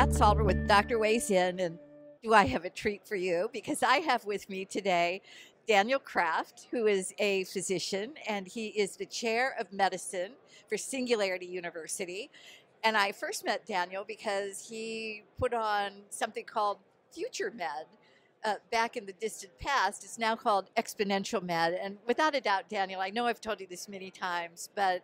Matt Solver with Dr. Weighs In, and do I have a treat for you? Because I have with me today Daniel Kraft, who is a physician, and he is the chair of medicine for Singularity University. And I first met Daniel because he put on something called Future Med back in the distant past. It's now called Exponential Med. And without a doubt, Daniel, I know I've told you this many times, but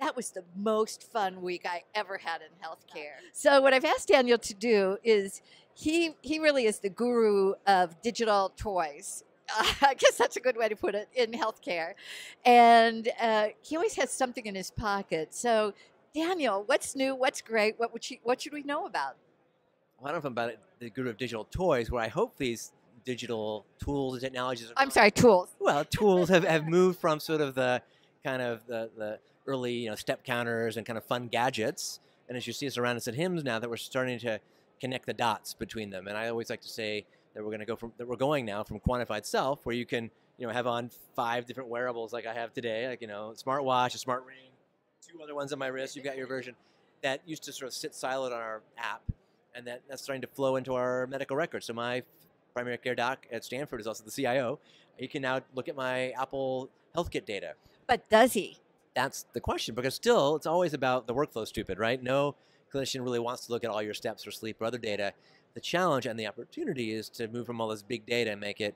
that was the most fun week I ever had in healthcare. So what I've asked Daniel to do is, he really is the guru of digital toys. I guess that's a good way to put it, in healthcare. And he always has something in his pocket. So Daniel, what's new? What's great? What should we know about? Well, I don't know about it, the guru of digital toys, where I hope these digital tools and technologies are tools. Well, tools have moved from sort of the kind of the early, you know, step counters and kind of fun gadgets. And as you see us around us at HIMSS now, that we're starting to connect the dots between them. And I always like to say that we're going to go from, that we're going now from quantified self, where you can, you know, have on 5 different wearables like I have today, like, you know, smartwatch, a smart ring, 2 other ones on my wrist, you've got your version, that used to sort of sit silent on our app, and that's starting to flow into our medical records. So my primary care doc at Stanford is also the CIO. He can now look at my Apple HealthKit data. But does he? That's the question, because still, it's always about the workflow stupid, right? No clinician really wants to look at all your steps or sleep or other data. The challenge and the opportunity is to move from all this big data and make it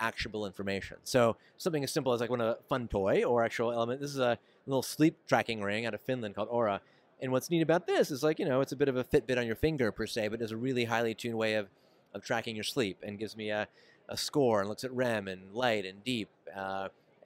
actionable information. So something as simple as like a fun toy or actual element. This is a little sleep tracking ring out of Finland called Aura. And what's neat about this is, like, you know, it's a bit of a Fitbit on your finger per se, but it's a really highly tuned way of tracking your sleep, and gives me a score and looks at REM and light and deep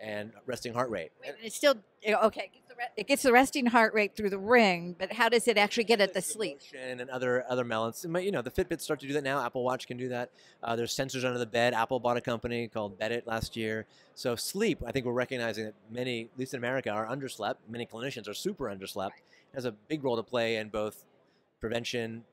and resting heart rate. Wait, it's still, okay, it gets the resting heart rate through the ring, but how does it actually get at the sleep? And other melons. You know, the Fitbit start to do that now. Apple Watch can do that. There's sensors under the bed. Apple bought a company called Beddit last year. So sleep, I think we're recognizing that many, at least in America, are underslept. Many clinicians are super underslept. Right. It has a big role to play in both prevention,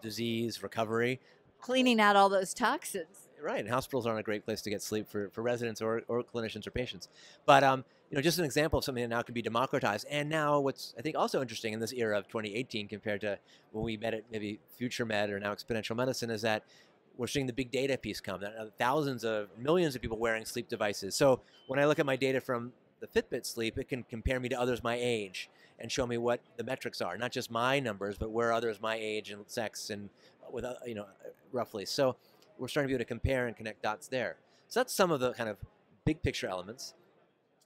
disease, recovery. Cleaning out all those toxins. Right, and hospitals aren't a great place to get sleep for residents or clinicians or patients. But you know, just an example of something that now can be democratized. And now what's, I think, also interesting in this era of 2018 compared to when we met at maybe Future Med or now Exponential Medicine is that we're seeing the big data piece come. Thousands of millions of people wearing sleep devices. So when I look at my data from the Fitbit Sleep, it can compare me to others my age and show me what the metrics are, not just my numbers, but where others my age and sex and with, you know, roughly. So we're starting to be able to compare and connect dots there. So that's some of the kind of big picture elements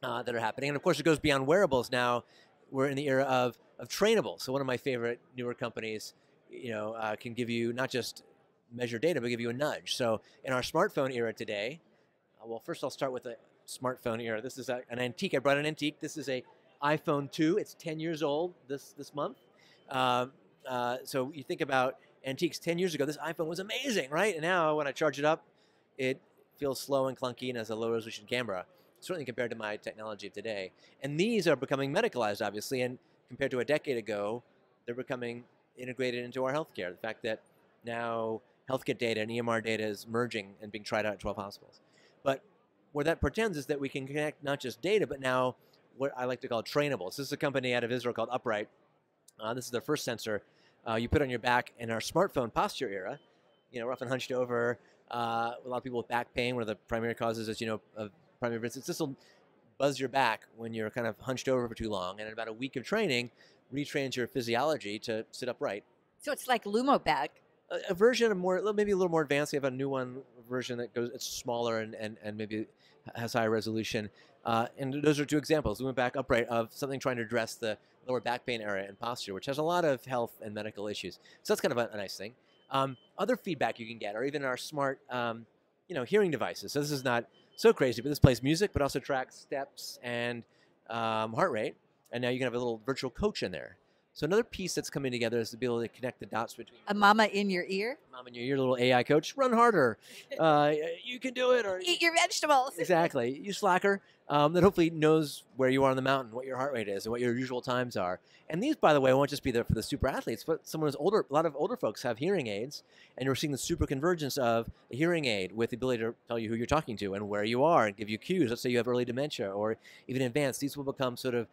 that are happening. And of course, it goes beyond wearables now. We're in the era of trainable. So one of my favorite newer companies, you know, can give you not just measure data, but give you a nudge. So in our smartphone era today, well, first I'll start with the smartphone era. This is an antique. I brought an antique. This is a iPhone 2. It's 10 years old this month. So you think about antiques 10 years ago. This iPhone was amazing, right? And now when I charge it up, it feels slow and clunky and has a low resolution camera, certainly compared to my technology of today. And these are becoming medicalized, obviously, and compared to a decade ago, they're becoming integrated into our healthcare. The fact that now HealthKit data and EMR data is merging and being tried out at 12 hospitals. But where that portends is that we can connect not just data, but now what I like to call trainables. This is a company out of Israel called Upright. This is their first sensor. You put on your back in our smartphone posture era. You know, we're often hunched over. A lot of people with back pain, one of the primary causes, as you know, of primary visits. This will buzz your back when you're kind of hunched over for too long. And in about a week of training, retrains your physiology to sit upright. So it's like Lumo back. A version of more, maybe a little more advanced. We have a new one version that goes, it's smaller and maybe has higher resolution. And those are 2 examples. Lumo back, Upright, of something trying to address the lower back pain area and posture, which has a lot of health and medical issues. So that's kind of a nice thing. Other feedback you can get, or even our smart, you know, hearing devices. So this is not so crazy, but this plays music, but also tracks steps and heart rate. And now you can have a little virtual coach in there. So another piece that's coming together is to be able to connect the dots between a mama in your ear, little AI coach, run harder, you can do it, or eat your vegetables. Exactly, you slacker. That hopefully knows where you are on the mountain, what your heart rate is, and what your usual times are. And these, by the way, won't just be there for the super athletes, but someone who's older. A lot of older folks have hearing aids, and you're seeing the super convergence of a hearing aid with the ability to tell you who you're talking to and where you are, and give you cues. Let's say you have early dementia, or even advanced. These will become sort of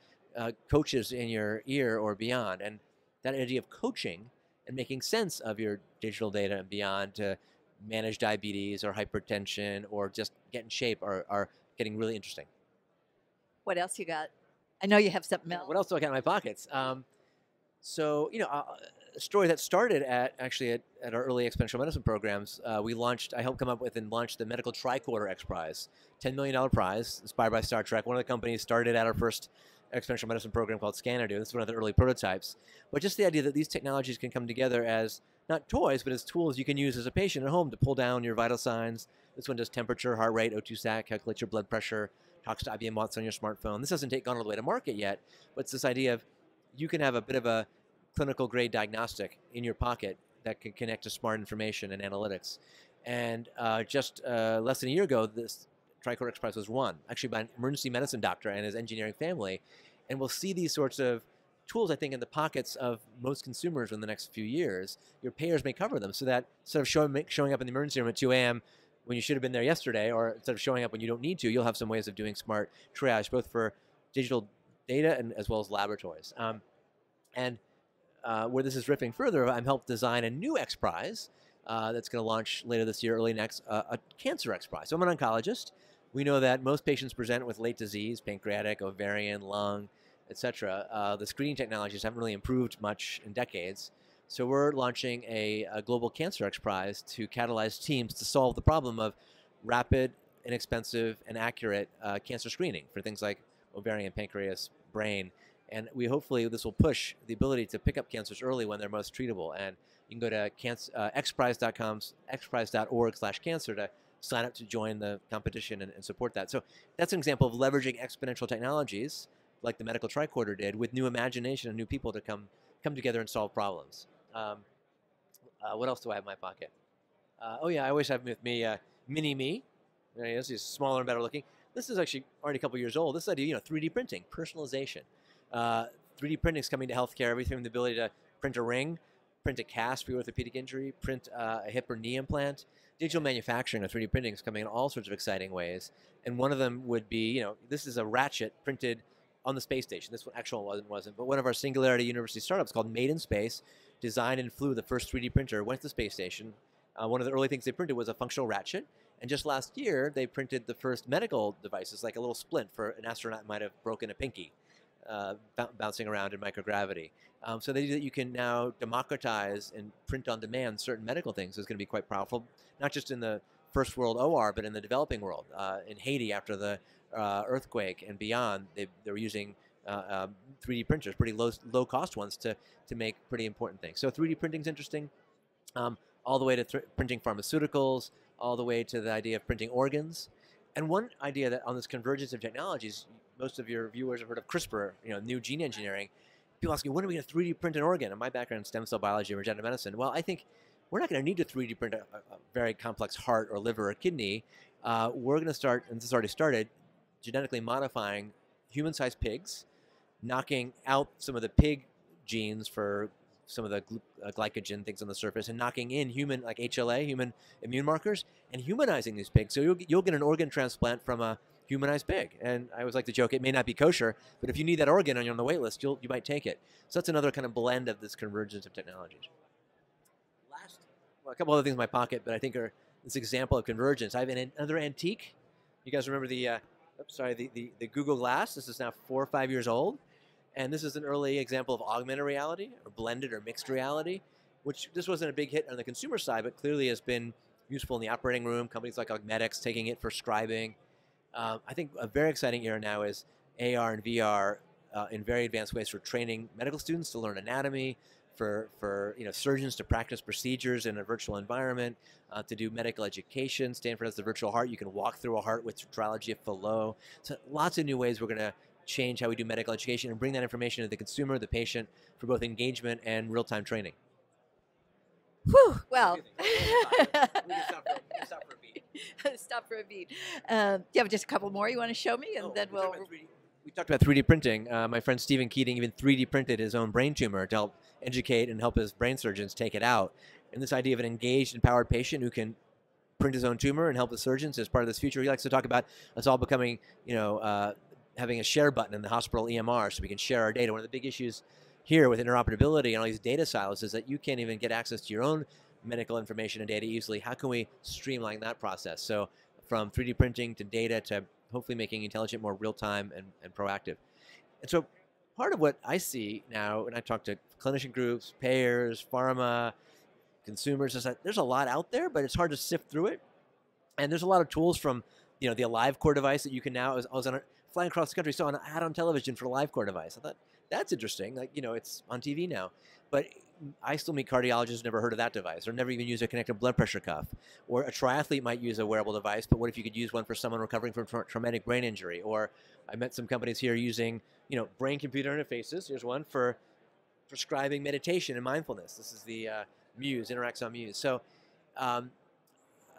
coaches in your ear or beyond. And that idea of coaching and making sense of your digital data and beyond to manage diabetes or hypertension or just get in shape are getting really interesting. What else you got? I know you have something else. What else do I got in my pockets? So, you know, a story that started at our early Exponential Medicine programs, I helped come up with and launched the Medical Tricorder X Prize, $10 million prize inspired by Star Trek. One of the companies started at our first Exponential Medicine program called Scanadu. This is one of the early prototypes. But just the idea that these technologies can come together as not toys, but as tools you can use as a patient at home to pull down your vital signs. This one does temperature, heart rate, O2 sat, calculates your blood pressure, talks to IBM Watson on your smartphone. This hasn't gone all the way to market yet, but it's this idea of you can have a bit of a clinical grade diagnostic in your pocket that can connect to smart information and analytics. And just less than a year ago, this Tricorder X Prize was won, actually by an emergency medicine doctor and his engineering family. And we'll see these sorts of tools, I think, in the pockets of most consumers in the next few years. Your payers may cover them so that instead of showing up in the emergency room at 2 a.m. when you should have been there yesterday, or instead of showing up when you don't need to, you'll have some ways of doing smart triage, both for digital data and as well as laboratories. Where this is riffing further, I'm helped design a new X Prize that's going to launch later this year, early next, a cancer X Prize. So I'm an oncologist. We know that most patients present with late disease, pancreatic, ovarian, lung, etc. The screening technologies haven't really improved much in decades. So we're launching a global cancer X Prize to catalyze teams to solve the problem of rapid, inexpensive, and accurate cancer screening for things like ovarian, pancreas, brain. And we hopefully this will push the ability to pick up cancers early when they're most treatable. And you can go to xprize.org/cancer to sign up to join the competition and support that. So that's an example of leveraging exponential technologies like the Medical Tricorder did with new imagination and new people to come together and solve problems. What else do I have in my pocket? Oh yeah, I always have with me Mini Me. There he is. He's smaller and better looking. This is actually already a couple years old. This idea, you know, 3D printing, personalization. 3D printing is coming to healthcare. Everything from the ability to print a ring, print a cast for your orthopedic injury, print a hip or knee implant. Digital manufacturing or 3D printing is coming in all sorts of exciting ways. And one of them would be, you know, this is a ratchet printed on the space station. This one actual wasn't, but one of our Singularity University startups called Made in Space designed and flew the first 3D printer, went to the space station. One of the early things they printed was a functional ratchet. And just last year, they printed the first medical devices, like a little splint for an astronaut might have broken a pinky, bouncing around in microgravity. So the idea that you can now democratize and print on demand certain medical things is going to be quite powerful, not just in the first world OR, but in the developing world. In Haiti, after the earthquake and beyond, they were using 3D printers, pretty low-cost ones, to make pretty important things. So 3D printing is interesting, all the way to printing pharmaceuticals, all the way to the idea of printing organs. And one idea that on this convergence of technologies, most of your viewers have heard of CRISPR, you know, new gene engineering. People ask me, when are we going to 3D print an organ? And my background in stem cell biology and regenerative medicine, well, I think we're not going to need to 3D print a very complex heart or liver or kidney. We're going to start, and this has already started, genetically modifying human-sized pigs, knocking out some of the pig genes for some of the glycogen things on the surface, and knocking in human, like HLA, human immune markers, and humanizing these pigs. So you'll get an organ transplant from a humanized pig. And I always like to joke, it may not be kosher, but if you need that organ and you're on the wait list, you might take it. So that's another kind of blend of this convergence of technologies. Well, a couple other things in my pocket, but I think are this example of convergence. I have another antique. You guys remember the Google Glass? This is now 4 or 5 years old. And this is an early example of augmented reality or blended or mixed reality, which this wasn't a big hit on the consumer side, but clearly has been useful in the operating room. Companies like Augmedix taking it for scribing. I think a very exciting era now is AR and VR in very advanced ways for training medical students to learn anatomy, for you know, surgeons to practice procedures in a virtual environment, to do medical education. Stanford has the virtual heart. You can walk through a heart with tetralogy of Fallot. So lots of new ways we're going to change how we do medical education and bring that information to the consumer, the patient, for both engagement and real-time training. Whew, well. Stop for a beat. Do you have just a couple more you want to show me? And then we'll... We talked about 3D printing. My friend Stephen Keating even 3D printed his own brain tumor to help educate and help his brain surgeons take it out. And this idea of an engaged, empowered patient who can print his own tumor and help the surgeons is part of this future. He likes to talk about us all becoming, you know, having a share button in the hospital EMR so we can share our data. One of the big issues here with interoperability and all these data silos is that you can't even get access to your own medical information and data easily. How can we streamline that process? So from 3D printing to data to hopefully making intelligent more real-time and proactive. And so part of what I see now, and I talk to clinician groups, payers, pharma, consumers, is that there's a lot out there, but it's hard to sift through it. And there's a lot of tools from, you know, the AliveCor device that you can now, I was on a, flying across the country, saw an ad on television for the LiveCore device. I thought, that's interesting. Like, you know, it's on TV now. But I still meet cardiologists who never heard of that device or never even use a connected blood pressure cuff. Or a triathlete might use a wearable device, but what if you could use one for someone recovering from traumatic brain injury? Or I met some companies here using, you know, brain-computer interfaces. Here's one for prescribing meditation and mindfulness. This is the Muse, InterAxon Muse. So I'm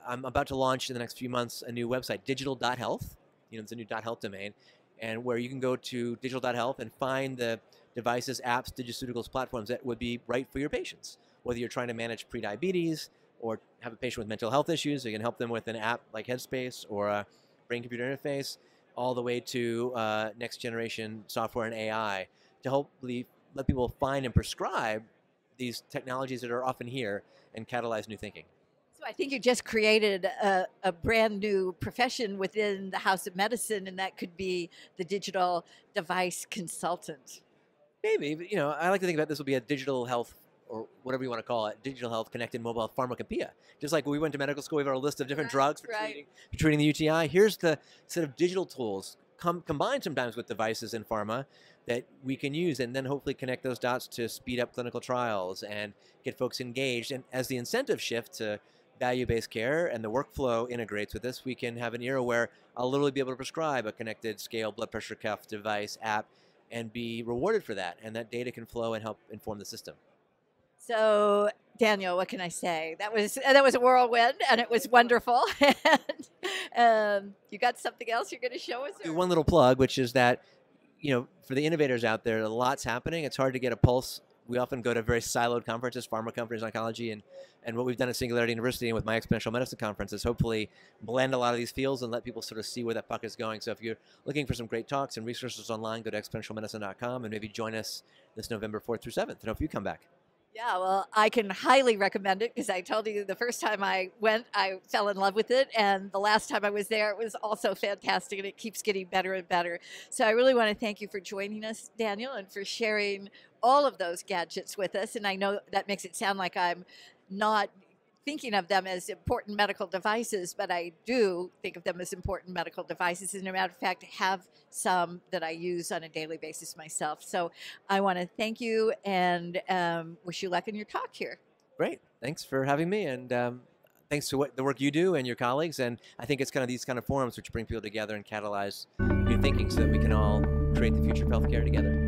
about to launch in the next few months a new website, digital.health. You know, it's a new .health domain, and where you can go to digital.health and find the devices, apps, digiceuticals, platforms that would be right for your patients. Whether you're trying to manage prediabetes or have a patient with mental health issues, you can help them with an app like Headspace or a brain-computer interface, all the way to next-generation software and AI to hopefully let people find and prescribe these technologies that are often here and catalyze new thinking. So I think you just created a brand new profession within the House of Medicine, and that could be the digital device consultant. Maybe, but, you know, I like to think about this will be a digital health, or whatever you want to call it, digital health connected mobile pharmacopoeia. Just like when we went to medical school, we have our list of different drugs for treating the UTI. Here's the set of digital tools combined sometimes with devices in pharma that we can use, and then hopefully connect those dots to speed up clinical trials and get folks engaged. And as the incentive shifts to value-based care and the workflow integrates with this, we can have an era where I'll literally be able to prescribe a connected scale blood pressure cuff device app and be rewarded for that. And that data can flow and help inform the system. So Daniel, what can I say? That was a whirlwind, and it was wonderful. And you got something else you're going to show us? Or? One little plug, which is that, you know, for the innovators out there, a lot's happening. It's hard to get a pulse. We often go to very siloed conferences, pharma companies, oncology, and what we've done at Singularity University and with my Exponential Medicine conference is hopefully blend a lot of these fields and let people sort of see where that puck is going. So if you're looking for some great talks and resources online, go to exponentialmedicine.com and maybe join us this November 4th through 7th. I hope you come back. Yeah, well, I can highly recommend it because I told you the first time I went, I fell in love with it. And the last time I was there, it was also fantastic, and it keeps getting better and better. So I really want to thank you for joining us, Daniel, and for sharing all of those gadgets with us. And I know that makes it sound like I'm not thinking of them as important medical devices, but I do think of them as important medical devices. As a matter of fact, I have some that I use on a daily basis myself. So I want to thank you and wish you luck in your talk here. Great. Thanks for having me. And thanks to the work you do and your colleagues. And I think it's kind of these kind of forums which bring people together and catalyze new thinking so that we can all create the future of healthcare together.